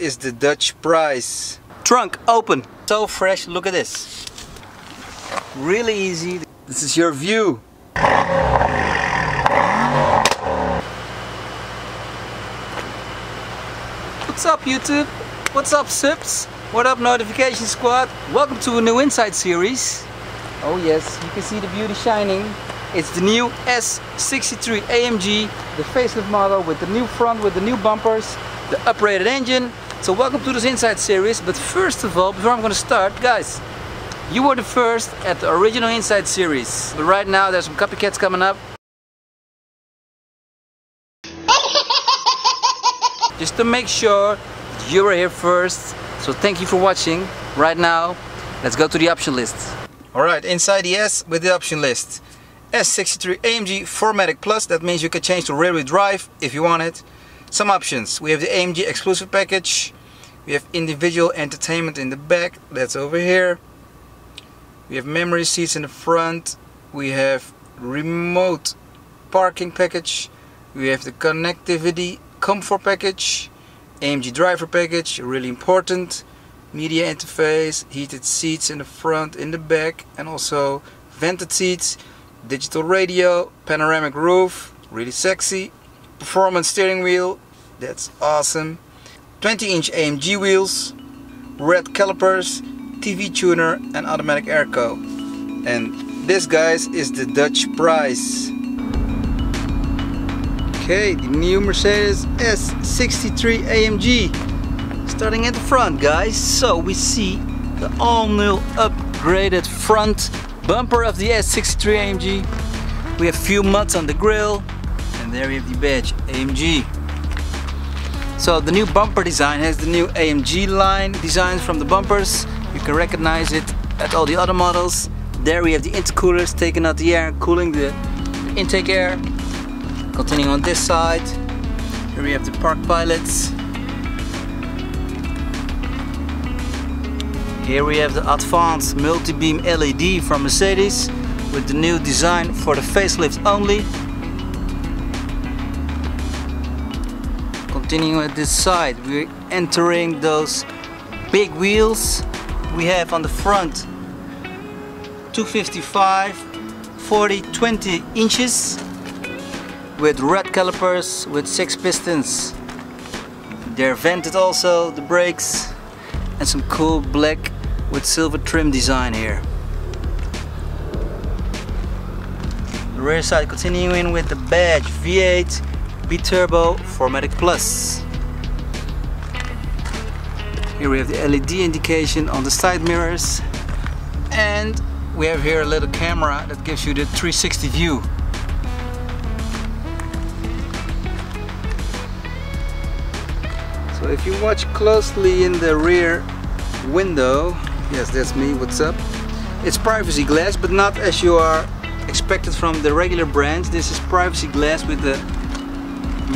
What is the Dutch price? Trunk open. So fresh, look at this. Really easy. This is your view. What's up YouTube? What's up subs? What up notification squad? Welcome to a new Inside series. Oh yes, you can see the beauty shining. It's the new S63 AMG, the facelift model with the new front, with the new bumpers, the uprated engine. So welcome to this Inside series. But first of all, before I'm gonna start, guys, you were the first at the original Inside series. But right now there's some copycats coming up. Just to make sure you were here first. So thank you for watching. Right now, let's go to the option list. Alright, inside the S with the option list. S63 AMG 4Matic Plus, that means you can change to rear-wheel drive if you want it. Some options, we have the AMG exclusive package. We have individual entertainment in the back, that's over here. We have memory seats in the front. We have remote parking package. We have the connectivity comfort package. AMG driver package, really important. Media interface, heated seats in the front, in the back, and also vented seats. Digital radio, panoramic roof, really sexy. Performance steering wheel, that's awesome. 20-inch AMG wheels, red calipers, TV tuner, and automatic airco. And this, guys, is the Dutch price. Okay, the new Mercedes S63 AMG. Starting at the front, guys. So we see the all-new upgraded front bumper of the S63 AMG. We have few mutts on the grille. And there we have the badge, AMG. So the new bumper design has the new AMG line designs from the bumpers. You can recognize it at all the other models. There we have the intercoolers taking out the air, cooling the intake air. Continuing on this side, here we have the park pilots. Here we have the advanced multi-beam LED from Mercedes with the new design for the facelift only. Continuing at this side, we're entering those big wheels. We have on the front 255, 40, 20 inches. With red calipers, with 6 pistons. They're vented also, the brakes, and some cool black with silver trim design here. The rear side continuing with the badge V8 B-Turbo 4Matic Plus. Here we have the LED indication on the side mirrors, and we have here a little camera that gives you the 360 view. So if you watch closely in the rear window, yes, that's me, what's up? It's privacy glass, but not as you are expected from the regular brands. This is privacy glass with the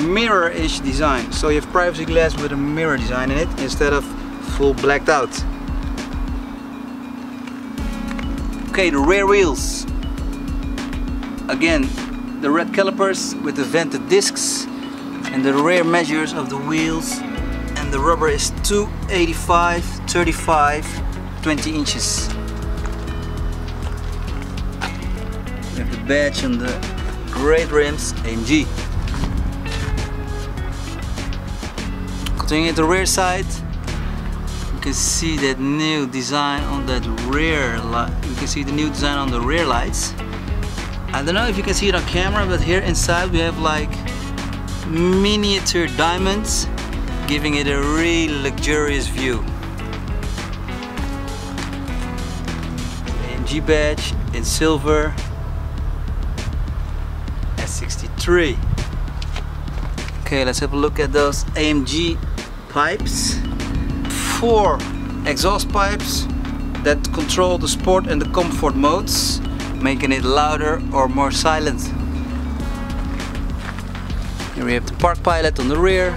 mirror-ish design. So you have privacy glass with a mirror design in it instead of full blacked out. Okay, the rear wheels. Again, the red calipers with the vented discs and the rear measures of the wheels. The rubber is 285, 35, 20 inches. We have the badge on the great rims, AMG. Continuing at the rear side, you can see that new design on that rear light. You can see the new design on the rear lights. I don't know if you can see it on camera, but here inside we have like miniature diamonds, giving it a really luxurious view. AMG badge in silver, S63. Okay, let's have a look at those AMG pipes. 4 exhaust pipes that control the sport and the comfort modes, making it louder or more silent. Here we have the park pilot on the rear.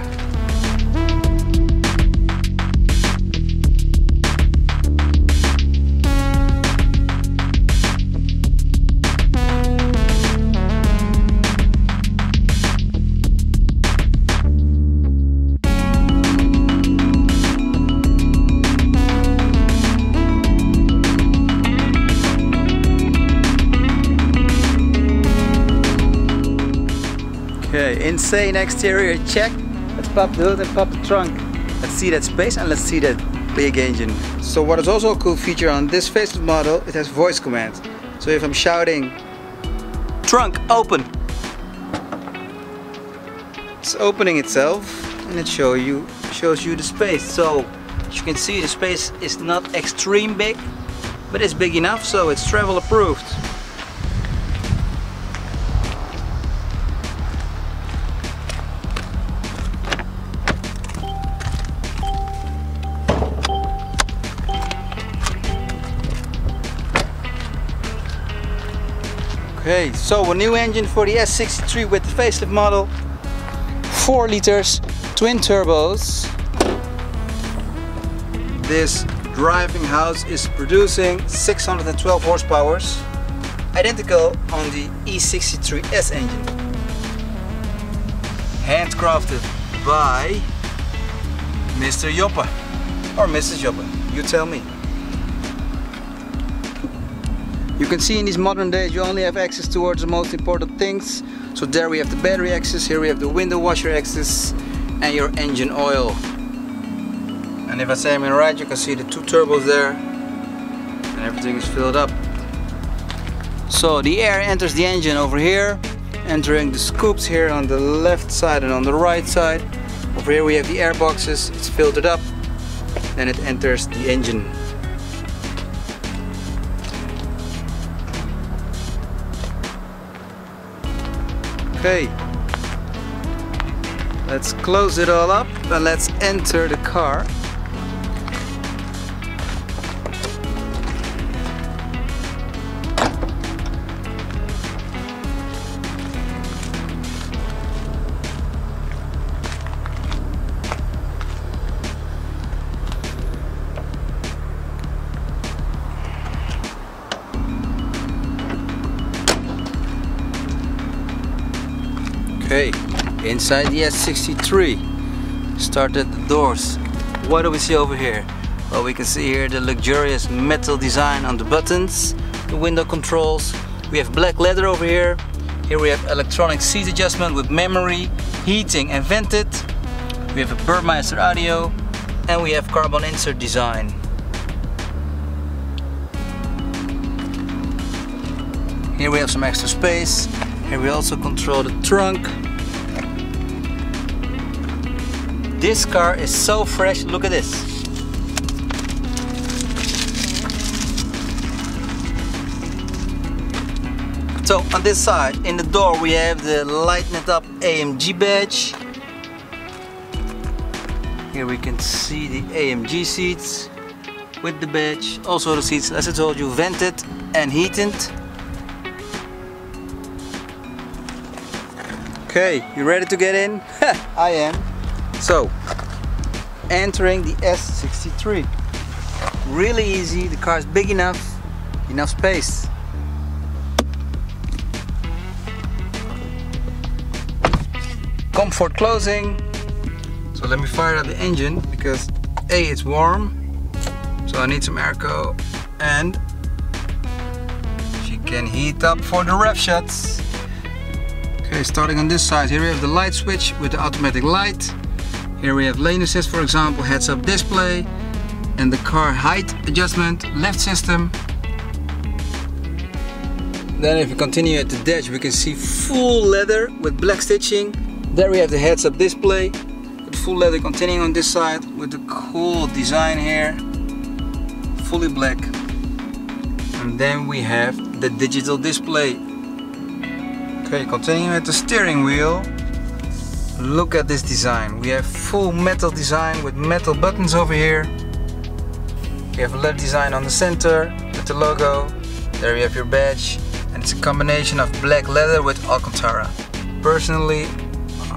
insane exterior check. Let's pop the hood and pop the trunk. Let's see that space and let's see that big engine. So what is also a cool feature on this facelift model, it has voice commands. So if I'm shouting, trunk open, it's opening itself and it shows you the space. So as you can see, the space is not extreme big, but it's big enough, so it's travel approved. Okay, so a new engine for the S63 with the facelift model, 4 liters, twin turbos. This driving house is producing 612 horsepower, identical on the E63S engine. Handcrafted by Mr. Joppe or Mrs. Joppe, you tell me. You can see in these modern days you only have access towards the most important things. So there we have the battery access, here we have the window washer access and your engine oil. And if I say I'm in right, you can see the two turbos there and everything is filled up. So the air enters the engine over here, entering the scoops here on the left side and on the right side. Over here we have the air boxes, it's filtered up, then it enters the engine. Okay, let's close it all up and let's enter the car. Okay, inside the S63, started the doors. What do we see over here? Well, we can see here the luxurious metal design on the buttons, the window controls. We have black leather over here. Here we have electronic seat adjustment with memory, heating and vented. We have a Burmester audio and we have carbon insert design. Here we have some extra space. Here we also control the trunk. This car is so fresh, look at this. So on this side, in the door, we have the lightened up AMG badge. Here we can see the AMG seats with the badge. Also the seats, as I told you, vented and heated. Okay, you ready to get in? I am. So, entering the S63. Really easy, the car is big enough, enough space. Comfort closing. So let me fire up the engine because A, it's warm, so I need some airco, and she can heat up for the rev shots. Okay, starting on this side, here we have the light switch with the automatic light. Here we have lane assist, for example, heads-up display, and the car height adjustment, left system. Then if we continue at the dash, we can see full leather with black stitching. There we have the heads-up display, with full leather continuing on this side with the cool design here, fully black. And then we have the digital display. Okay, continuing at the steering wheel, look at this design. We have full metal design with metal buttons over here. We have a leather design on the center with the logo. There you have your badge, and it's a combination of black leather with Alcantara. Personally,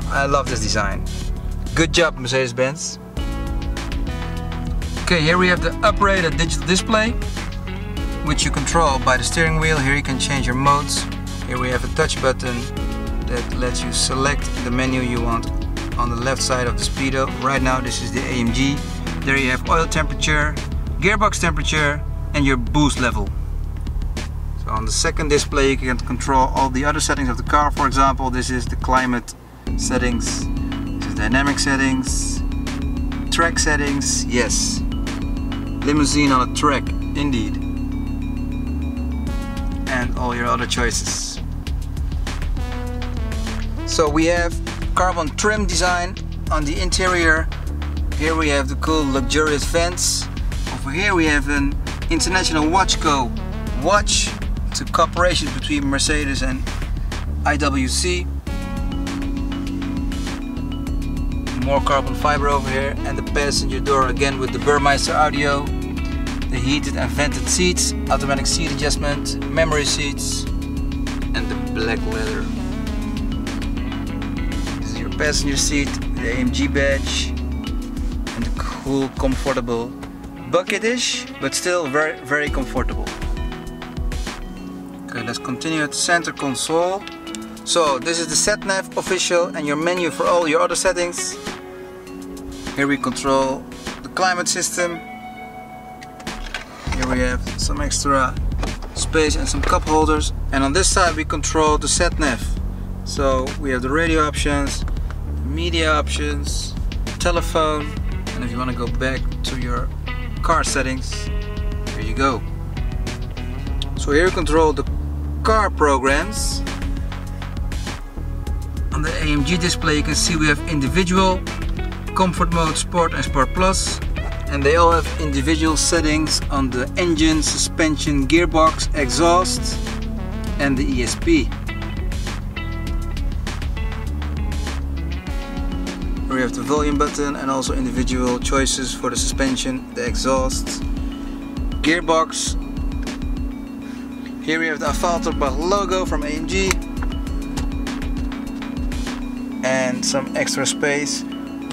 I love this design. Good job, Mercedes-Benz. Okay, here we have the uprated digital display, which you control by the steering wheel. Here you can change your modes. Here we have a touch button that lets you select the menu you want on the left side of the speedo. Right now this is the AMG. There you have oil temperature, gearbox temperature and your boost level. So on the second display you can control all the other settings of the car. For example, this is the climate settings, this is dynamic settings, track settings, yes, limousine on a track, indeed, and all your other choices. So we have carbon trim design on the interior. Here we have the cool luxurious vents. Over here we have an International Watch Co. watch. It's a cooperation between Mercedes and IWC. More carbon fiber over here, and the passenger door again with the Burmester audio, the heated and vented seats, automatic seat adjustment, memory seats, and the black leather. This is your passenger seat, the AMG badge, and the cool, comfortable bucket-ish, but still very, very comfortable. Okay, let's continue at the center console. So this is the SatNav official and your menu for all your other settings. Here we control the climate system. Here we have some extra space and some cup holders. And on this side we control the SatNav. So we have the radio options, media options, telephone, and if you want to go back to your car settings, here you go. So here you control the car programs. On the AMG display you can see we have individual, comfort mode, sport and sport plus, and they all have individual settings on the engine, suspension, gearbox, exhaust and the ESP. Here we have the volume button and also individual choices for the suspension, the exhaust, gearbox. Here we have the Affalterbach logo from AMG. And some extra space,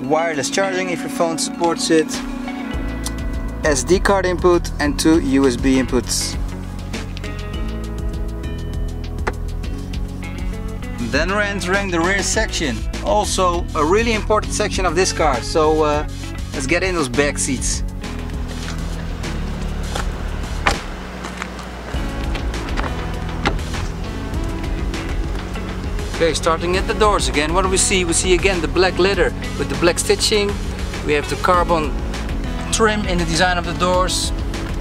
wireless charging if your phone supports it, SD card input and 2 USB inputs. Then we're entering the rear section, also a really important section of this car, so let's get in those back seats. Okay, starting at the doors again, what do we see? We see again the black leather with the black stitching. We have the carbon trim in the design of the doors.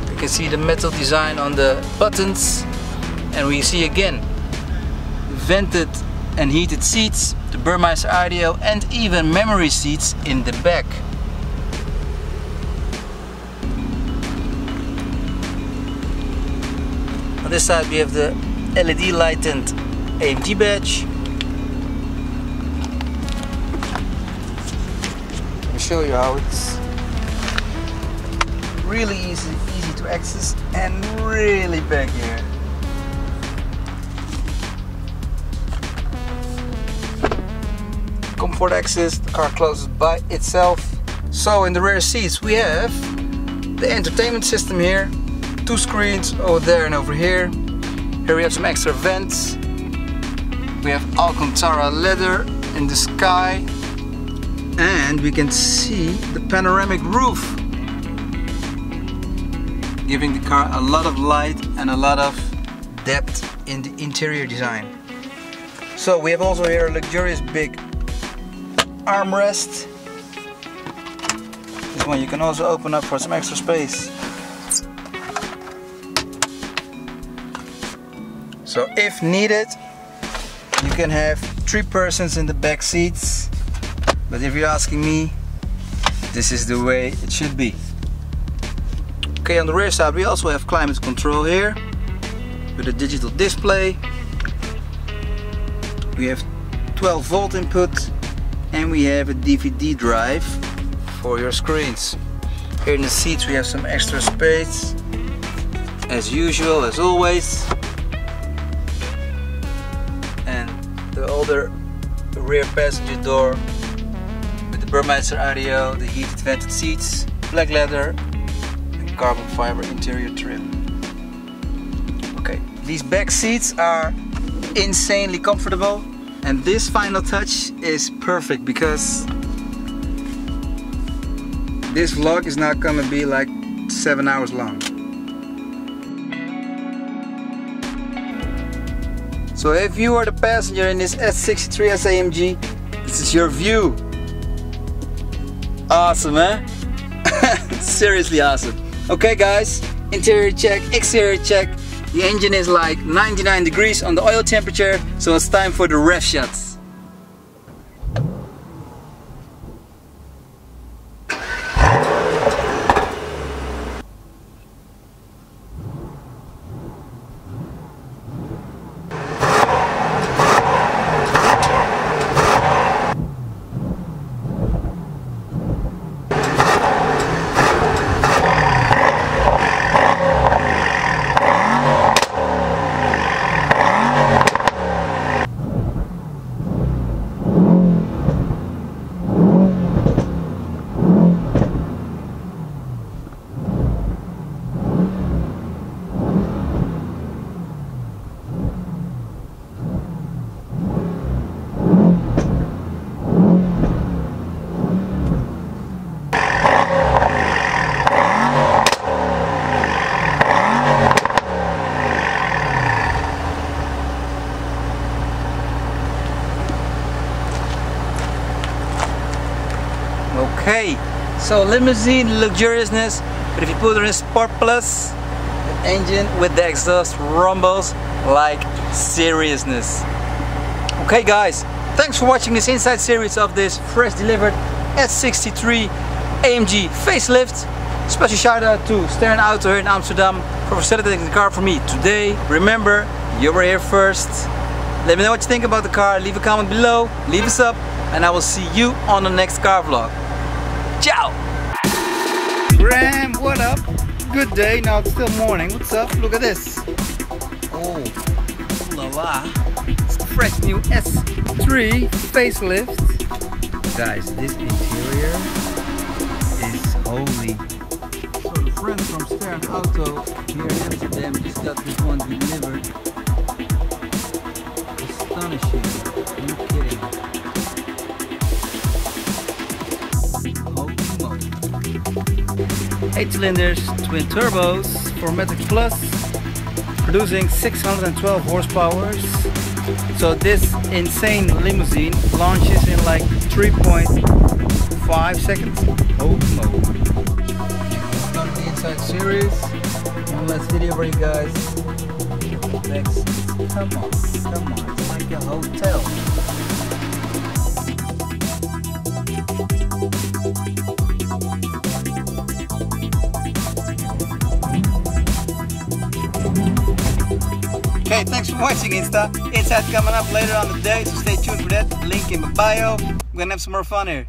You can see the metal design on the buttons. And we see again vented and heated seats, the Burmester audio and even memory seats in the back. On this side we have the LED lightened AMG badge. Show you how it's really easy to access and really back here. Comfort access, the car closes by itself. So in the rear seats we have the entertainment system here, 2 screens over there and over here. Here we have some extra vents. We have Alcantara leather in the sky. And we can see the panoramic roof, giving the car a lot of light and a lot of depth in the interior design. So we have also here a luxurious big armrest. This one you can also open up for some extra space. So if needed, you can have 3 persons in the back seats. But if you're asking me, this is the way it should be. Okay, on the rear side we also have climate control here with a digital display. We have 12 volt input and we have a DVD drive for your screens. Here in the seats we have some extra space, as usual, as always. And the older rear passenger door, Burmester audio, the heated vented seats, black leather and carbon fiber interior trim. Okay, these back seats are insanely comfortable and this final touch is perfect because this vlog is not going to be like 7 hours long. So if you are the passenger in this S63 AMG, This is your view. Awesome, eh? Seriously awesome. Okay guys, interior check, exterior check. The engine is like 99 degrees on the oil temperature, so it's time for the rev shots. Okay, so limousine luxuriousness, but if you put it in Sport Plus, the engine with the exhaust rumbles like seriousness. Okay guys, thanks for watching this inside series of this fresh delivered S63 AMG facelift. Special shout out to Stern Auto here in Amsterdam for facilitating the car for me today. Remember, you were here first. Let me know what you think about the car, leave a comment below, leave us up, and I will see you on the next car vlog. Ciao! Graham, what up? Good day, now it's still morning. What's up? Look at this. Oh, la la. It's the fresh new S3 facelift. Guys, this interior is holy. So the friend from Stern Auto here in Amsterdam just got this one delivered. Astonishing. Are you kidding? Eight cylinders, twin turbos, 4Matic Plus, producing 612 horsepower. So this insane limousine launches in like 3.5 seconds. Oh no! Start the inside series. One last video for you guys. Next, come on, come on! It's like a hotel. Okay, thanks for watching Insta. Inside coming up later on the day, so stay tuned for that. Link in my bio. We're gonna have some more fun here.